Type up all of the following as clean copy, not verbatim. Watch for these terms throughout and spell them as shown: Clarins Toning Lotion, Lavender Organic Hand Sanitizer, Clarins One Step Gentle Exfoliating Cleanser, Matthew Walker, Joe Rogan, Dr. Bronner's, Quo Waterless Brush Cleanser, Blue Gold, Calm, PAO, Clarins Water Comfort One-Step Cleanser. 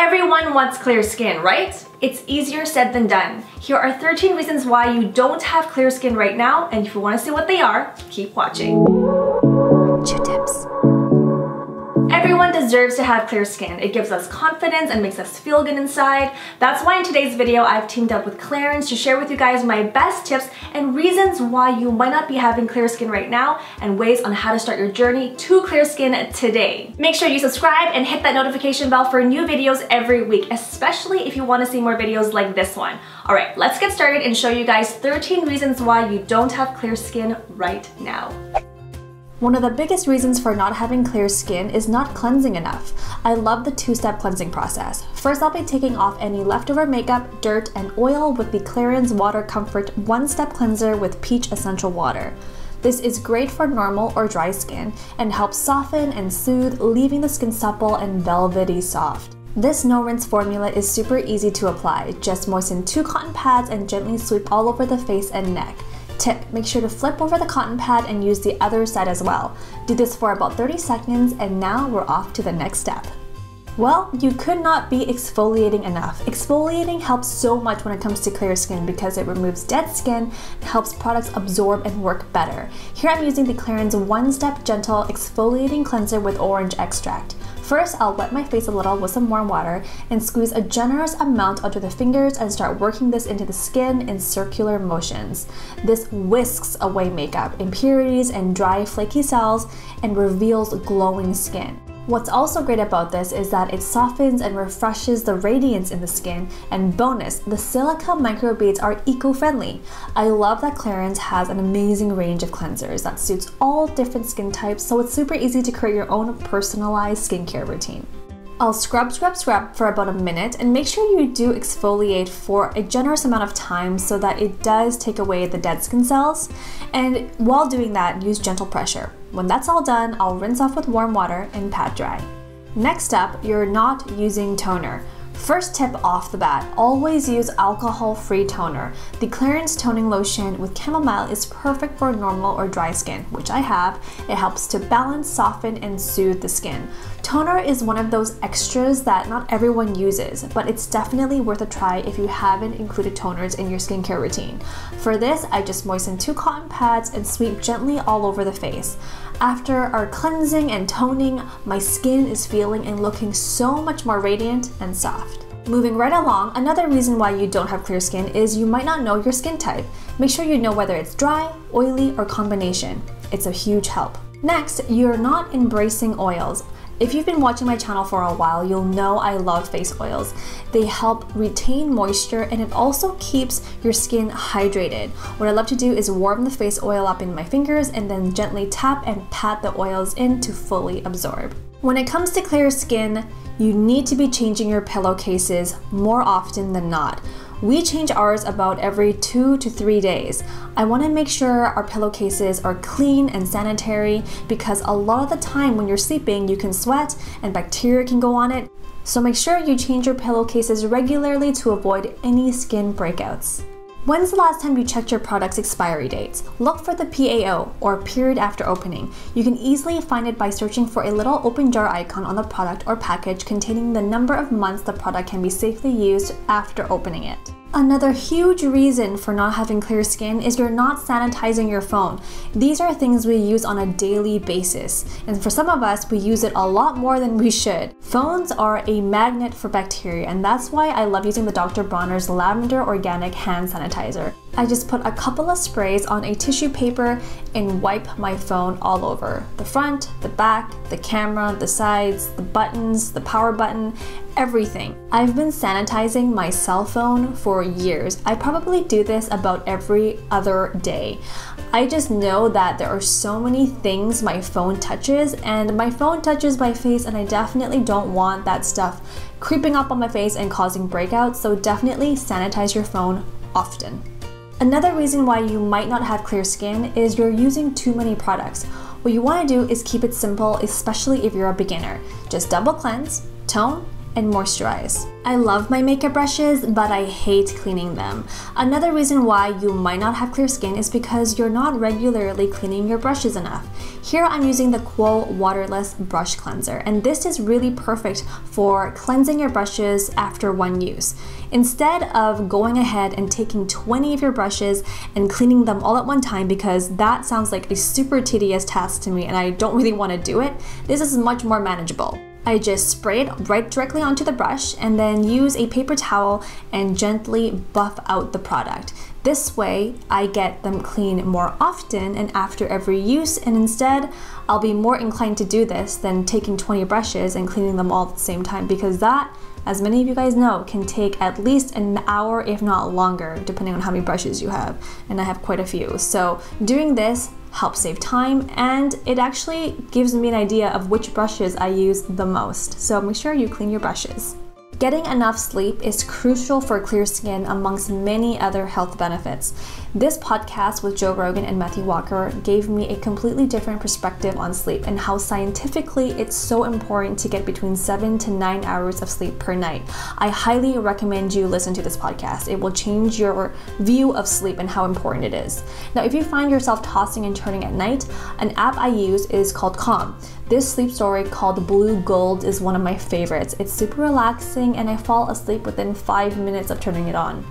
Everyone wants clear skin, right? It's easier said than done. Here are 13 reasons why you don't have clear skin right now, and if you want to see what they are, keep watching. 2 tips. Everyone deserves to have clear skin. It gives us confidence and makes us feel good inside. That's why in today's video, I've teamed up with Clarins to share with you guys my best tips and reasons why you might not be having clear skin right now and ways on how to start your journey to clear skin today. Make sure you subscribe and hit that notification bell for new videos every week, especially if you want to see more videos like this one. All right, let's get started and show you guys 13 reasons why you don't have clear skin right now. One of the biggest reasons for not having clear skin is not cleansing enough. I love the 2-step cleansing process. First, I'll be taking off any leftover makeup, dirt, and oil with the Clarins Water Comfort One-Step Cleanser with peach essential water. This is great for normal or dry skin and helps soften and soothe, leaving the skin supple and velvety soft. This no-rinse formula is super easy to apply. Just moisten 2 cotton pads and gently sweep all over the face and neck. Tip: make sure to flip over the cotton pad and use the other side as well. Do this for about 30 seconds and now we're off to the next step. Well, you could not be exfoliating enough. Exfoliating helps so much when it comes to clear skin because it removes dead skin and helps products absorb and work better. Here I'm using the Clarins One Step Gentle Exfoliating Cleanser with orange extract. First, I'll wet my face a little with some warm water and squeeze a generous amount onto the fingers and start working this into the skin in circular motions. This whisks away makeup, impurities, and dry, flaky cells and reveals glowing skin. What's also great about this is that it softens and refreshes the radiance in the skin, and bonus, the silica microbeads are eco-friendly. I love that Clarins has an amazing range of cleansers that suits all different skin types, so it's super easy to create your own personalized skincare routine. I'll scrub for about a minute, and make sure you do exfoliate for a generous amount of time so that it does take away the dead skin cells. And while doing that, use gentle pressure. When that's all done, I'll rinse off with warm water and pat dry. Next up, you're not using toner. First tip off the bat, always use alcohol-free toner. The Clarins Toning Lotion with chamomile is perfect for normal or dry skin, which I have. It helps to balance, soften, and soothe the skin. Toner is one of those extras that not everyone uses, but it's definitely worth a try if you haven't included toners in your skincare routine. For this, I just moisten 2 cotton pads and sweep gently all over the face. After our cleansing and toning, my skin is feeling and looking so much more radiant and soft. Moving right along, another reason why you don't have clear skin is you might not know your skin type. Make sure you know whether it's dry, oily, or combination. It's a huge help. Next, you're not embracing oils. If you've been watching my channel for a while, you'll know I love face oils. They help retain moisture and it also keeps your skin hydrated. What I love to do is warm the face oil up in my fingers and then gently tap and pat the oils in to fully absorb. When it comes to clear skin, you need to be changing your pillowcases more often than not. We change ours about every 2 to 3 days. I want to make sure our pillowcases are clean and sanitary because a lot of the time when you're sleeping, you can sweat and bacteria can go on it. So make sure you change your pillowcases regularly to avoid any skin breakouts. When's the last time you checked your product's expiry dates? Look for the PAO, or period after opening. You can easily find it by searching for a little open jar icon on the product or package containing the number of months the product can be safely used after opening it. Another huge reason for not having clear skin is you're not sanitizing your phone. These are things we use on a daily basis, and for some of us, we use it a lot more than we should. Phones are a magnet for bacteria, and that's why I love using the Dr. Bronner's Lavender Organic Hand Sanitizer. I just put a couple of sprays on a tissue paper and wipe my phone all over. The front, the back, the camera, the sides, the buttons, the power button, everything. I've been sanitizing my cell phone for years. I probably do this about every other day. I just know that there are so many things my phone touches, and my phone touches my face, and I definitely don't want that stuff creeping up on my face and causing breakouts, so definitely sanitize your phone often. Another reason why you might not have clear skin is you're using too many products. What you want to do is keep it simple, especially if you're a beginner. Just double cleanse, tone, and moisturize. I love my makeup brushes, but I hate cleaning them. Another reason why you might not have clear skin is because you're not regularly cleaning your brushes enough. Here I'm using the Quo Waterless Brush Cleanser, and this is really perfect for cleansing your brushes after one use. Instead of going ahead and taking 20 of your brushes and cleaning them all at one time, because that sounds like a super tedious task to me and I don't really want to do it, this is much more manageable. I just spray it directly onto the brush and then use a paper towel and gently buff out the product. This way, I get them clean more often and after every use, and instead, I'll be more inclined to do this than taking 20 brushes and cleaning them all at the same time, because that, as many of you guys know, can take at least an hour, if not longer, depending on how many brushes you have, and I have quite a few. So doing this helps save time, and it actually gives me an idea of which brushes I use the most. So make sure you clean your brushes. Getting enough sleep is crucial for clear skin amongst many other health benefits. This podcast with Joe Rogan and Matthew Walker gave me a completely different perspective on sleep and how scientifically it's so important to get between 7 to 9 hours of sleep per night. I highly recommend you listen to this podcast. It will change your view of sleep and how important it is. Now, if you find yourself tossing and turning at night, an app I use is called Calm. This sleep story called Blue Gold is one of my favorites. It's super relaxing and I fall asleep within 5 minutes of turning it on.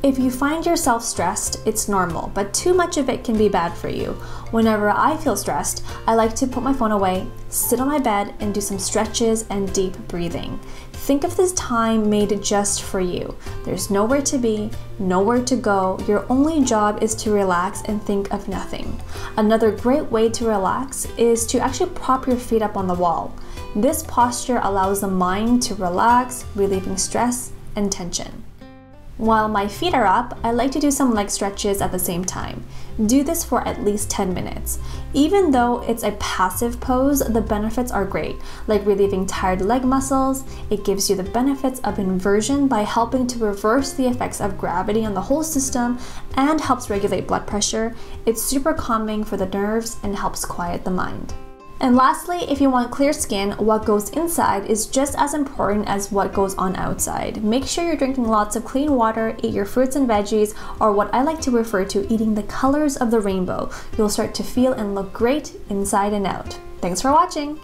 If you find yourself stressed, it's normal, but too much of it can be bad for you. Whenever I feel stressed, I like to put my phone away, sit on my bed, and do some stretches and deep breathing. Think of this time made just for you. There's nowhere to be, nowhere to go. Your only job is to relax and think of nothing. Another great way to relax is to actually prop your feet up on the wall. This posture allows the mind to relax, relieving stress and tension. While my feet are up, I like to do some leg stretches at the same time. Do this for at least 10 minutes. Even though it's a passive pose, the benefits are great, like relieving tired leg muscles. It gives you the benefits of inversion by helping to reverse the effects of gravity on the whole system and helps regulate blood pressure. It's super calming for the nerves and helps quiet the mind. And lastly, if you want clear skin, what goes inside is just as important as what goes on outside. Make sure you're drinking lots of clean water, eat your fruits and veggies, or what I like to refer to, eating the colors of the rainbow. You'll start to feel and look great inside and out. Thanks for watching!